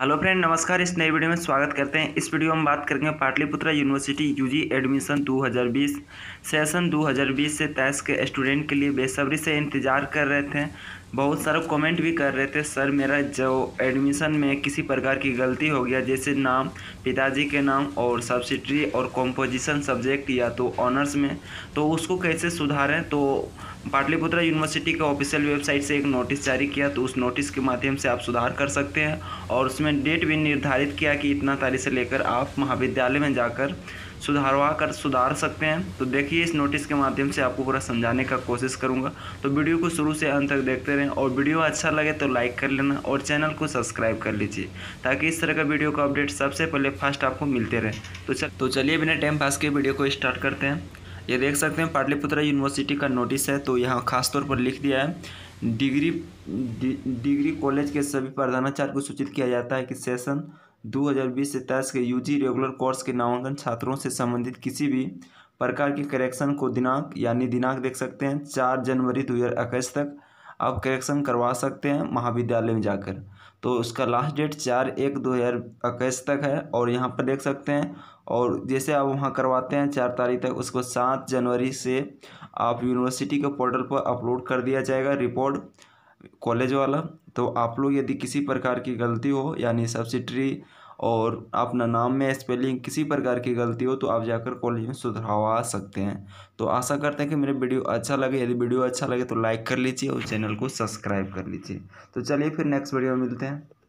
Hello friend नमस्कार, इस नई वीडियो में स्वागत करते हैं। इस वीडियो में हम बात करेंगे Patliputra university UG admission 2020 session 2020 से 23 के स्टूडेंट के लिए बेसब्री से इंतज़ार कर रहे थे। बहुत सारे कमेंट भी कर रहे थे, सर मेरा जो एडमिशन में किसी प्रकार की गलती हो गया, जैसे नाम, पिताजी के नाम और सब्सिडरी और कॉम्पोजिशन सब्जेक्ट या तो ऑनर्स में, तो उसको कैसे सुधारें। तो पाटलिपुत्रा यूनिवर्सिटी का ऑफिशियल वेबसाइट से एक नोटिस जारी किया, तो उस नोटिस के माध्यम से आप सुधार कर सकते हैं और उसमें डेट भी निर्धारित किया कि इतना तारीख से लेकर आप महाविद्यालय में जाकर सुधार सकते हैं। तो देखिए, इस नोटिस के माध्यम से आपको पूरा समझाने का कोशिश करूंगा, तो वीडियो को शुरू से अंत तक देखते रहें और वीडियो अच्छा लगे तो लाइक कर लेना और चैनल को सब्सक्राइब कर लीजिए ताकि इस तरह का वीडियो का अपडेट सबसे पहले फर्स्ट आपको मिलते रहे। तो चलिए बिना टाइम पास के वीडियो को स्टार्ट करते हैं। ये देख सकते हैं पाटलिपुत्रा यूनिवर्सिटी का नोटिस है, तो यहाँ खासतौर पर लिख दिया है डिग्री कॉलेज के सभी प्रधानाचार्य को सूचित किया जाता है कि सेशन 2020 से 23 के यूजी रेगुलर कोर्स के नामांकन छात्रों से संबंधित किसी भी प्रकार के करेक्शन को दिनांक यानी दिनांक देख सकते हैं 4 जनवरी 2021 तक आप करेक्शन करवा सकते हैं महाविद्यालय में जाकर। तो उसका लास्ट डेट 4/1/2021 तक है और यहाँ पर देख सकते हैं, और जैसे आप वहाँ करवाते हैं 4 तारीख तक, उसको 7 जनवरी से आप यूनिवर्सिटी के पोर्टल पर अपलोड कर दिया जाएगा रिपोर्ट कॉलेज वाला। तो आप लोग यदि किसी प्रकार की गलती हो यानी सब्सिडरी और अपना नाम में स्पेलिंग किसी प्रकार की गलती हो तो आप जाकर कॉलेज में सुधरवा सकते हैं। तो आशा करते हैं कि मेरे वीडियो अच्छा लगे, यदि वीडियो अच्छा लगे तो लाइक कर लीजिए और चैनल को सब्सक्राइब कर लीजिए। तो चलिए फिर नेक्स्ट वीडियो में मिलते हैं।